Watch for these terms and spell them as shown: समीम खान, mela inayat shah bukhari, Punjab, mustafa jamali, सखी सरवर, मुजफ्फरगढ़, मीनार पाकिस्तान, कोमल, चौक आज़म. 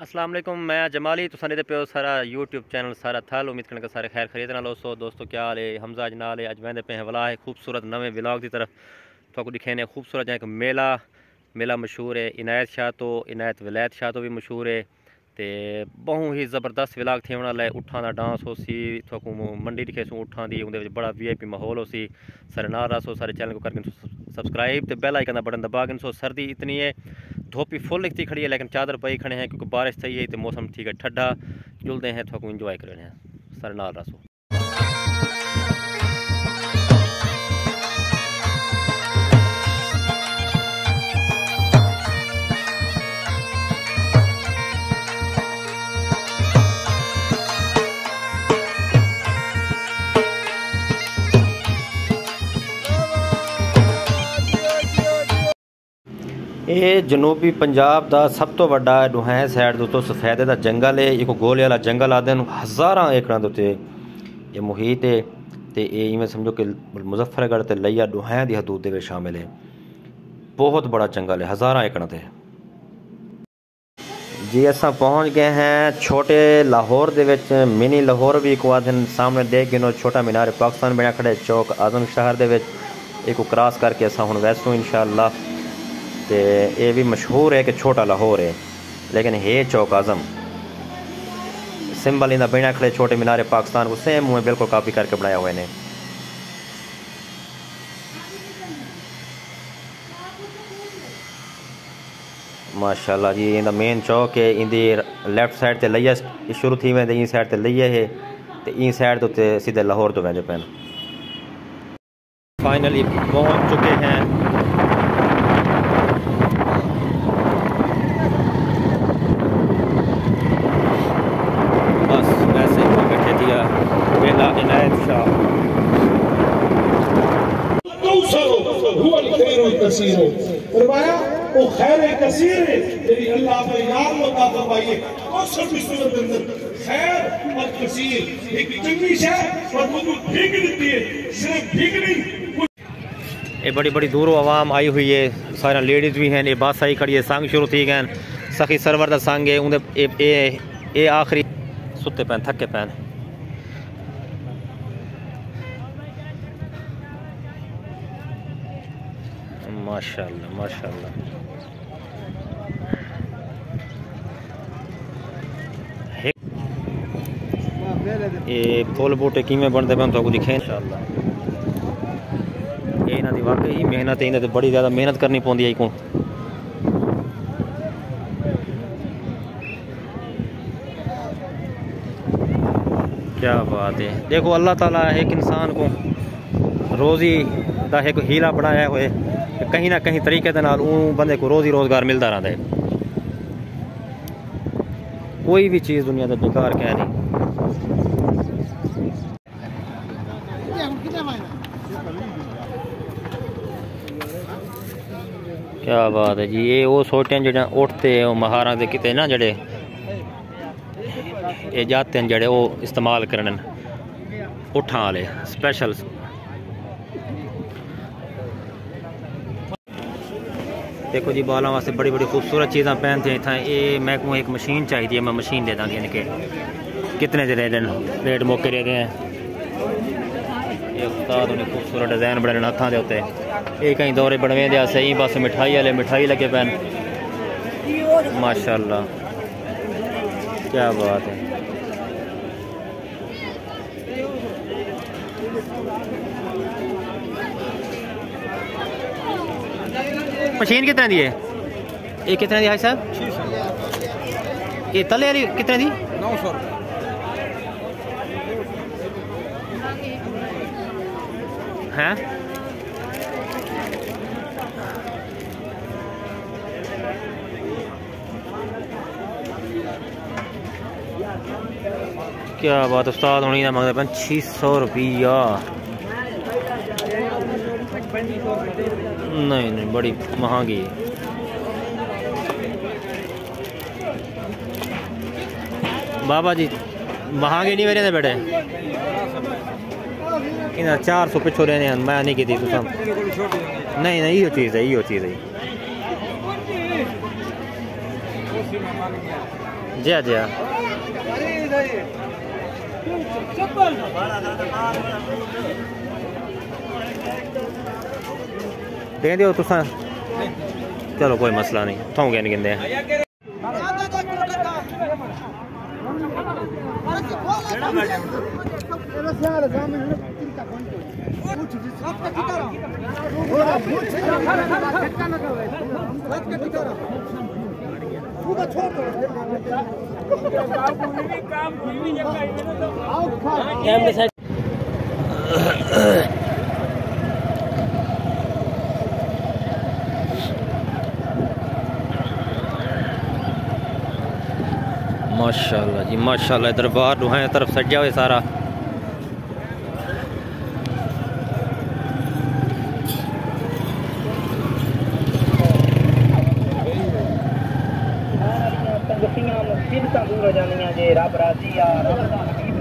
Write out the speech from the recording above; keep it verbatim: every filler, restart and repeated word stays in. अस्सलाम वालेकुम, मैं जमाली तो साने दे पे सारा यूट्यूब चैनल सारा थाल। उम्मीद करने का सारे खैर खरीद ना दोस्तों दोस्तों क्या हाल है? हमजा अज नाल है, अज मैं पे वला है खूबसूरत नवे ब्लॉग की तरफ तो दिखाने। खूबसूरत जहाँ एक मेला मेला मशहूर है इनायत शाह तो इनायत विलायत शाह तो भी मशहूर है। तो बहुत ही ज़बरदस्त ब्लॉग थे उन्होंने। ऊँटा का डांस हो सी थोकू मंडी दिखेसूँ ऊँटा की उनके बड़ा वी आई पी माहौल हो सी। सारे नाल रहो, सारे चैनल को करके सब्सक्राइब तो बेल आइकन का बटन दबा के। सो सर्दी इतनी है, धोपी फुल लिखती खड़ी है, लेकिन चादर पई खड़े हैं क्योंकि बारिश थी है तो मौसम ठीक है ठंडा। जुलते हैं थोकू इंजॉय कर रहे हैं सारे नाल रहो। ये जनूबी पंजाब का सब तो वड्डा डुहैं साइड दोस्तों सफेदे का जंगल है। एक गोले वाला जंगल आते हैं, हज़ारा एकड़ के ये मुहित है। तो ये इवें समझो कि मुजफ्फरगढ़ ते लइया डुहैं की हदूद में शामिल है। बहुत बड़ा जंगल है, हज़ारा एकड़ से। जी अस पहुँच गए हैं छोटे लाहौर के, मिनी लाहौर भी एक आदन सामने देख गिनो। छोटा मीनार पाकिस्तान बना खड़े चौक आजम शहर के, एक क्रॉस करके अस हूँ वैसू इंशाअल्लाह। तो ये भी मशहूर है कि छोटा लाहौर है, लेकिन है चौक आज़म सिंबल इंदा बिना खड़े छोटे मीनारे पाकिस्तान को सेम मुँह बिल्कुल कापी करके बनाया हुआ इन्हें। माशाल्लाह जी, इंदा मेन चौक है। इंदी लेफ्ट साइड से लइया शुरू थी वें, ई साइड से लइया है तो ई साइड तो सीधे लाहौर तो वेंदे पैन। फाइनली पहुँच चुके हैं हो। फरमाया वो खैर कसीर है तेरी अल्लाह पर यार लो का फरमाइए और सब विश्व के अंदर खैर और कसीर एक चंगी शै और मुझको भीग देती है। सिर्फ भीग नहीं, ये बड़ी बड़ी दूरों आवाम आई हुई है, सारा लेडीज भी हैं। ये बादशाही खड़ी है, संग शुरू थी गए सखी सरवर का संग है। उनके ए ए आखिरी सुते पैन थके पैन। माशाल्लाह माशाल्लाह ये फुल बूटे किमें बनते पे तो दिखे इंशाल्लाह। ये इन्हों की वाकई ही मेहनत है, इन्हें तो बड़ी ज़्यादा मेहनत करनी पौंदी है। क्या बात है, देखो अल्लाह ताला एक इंसान को रोज़ी का एक हीला बनाया हुए, कहीं ना कहीं तरीके बंदे को रोज़ी रोज़गार मिलता रहता है। कोई भी चीज़ दुनिया का बेकार क्या नहीं। क्या बात है जी, ये वो सोटे हैं जो उठते महारा के कितने ना जड़े ये जाते हैं जड़े वो इस्तेमाल करने उठां वाले स्पेशल। देखो जी बालों वास्ते बड़ी बड़ी खूबसूरत चीज़ा पहनते हैं इतना। ये महकमू एक मशीन चाहिए, मैं मशीन दे देंगे इनके कितने दे रेट रेट मौके रह गए हैं। उन्हें खूबसूरत डिज़ाइन बनाने हथा के उत्ते ये कहीं दौरे बनवे दे सही बस मिठाई वाले मिठाई लगे पैन। माशाल्लाह क्या बात है। मशीन कितने दी है? ये कितने दी है साहब? ये तले वाली कितने दी? नौ सौ रुपये। हैं क्या बात उस्ताद होनी मांगते पैन छे सौ रुपया। नहीं नहीं बड़ी महंगी है। बाबा जी महंगी नहीं मेरे बेटे इन्हें चार सौ पिछो लेने हैं, मैं नहीं की थी तुम। नहीं नहीं यो चीज़ है यो चीज़ है जी हाँ जी हाँ दे दो तुस, चलो कोई मसला नहीं, थों गए कहते काम माशाल्लाह जी माशाल्लाह। इधर बाहर दुहाएं तरफ सजा हुआ सारा। तंगतियां मुसीबतां दूर हो जानियां जे रब राजी आ।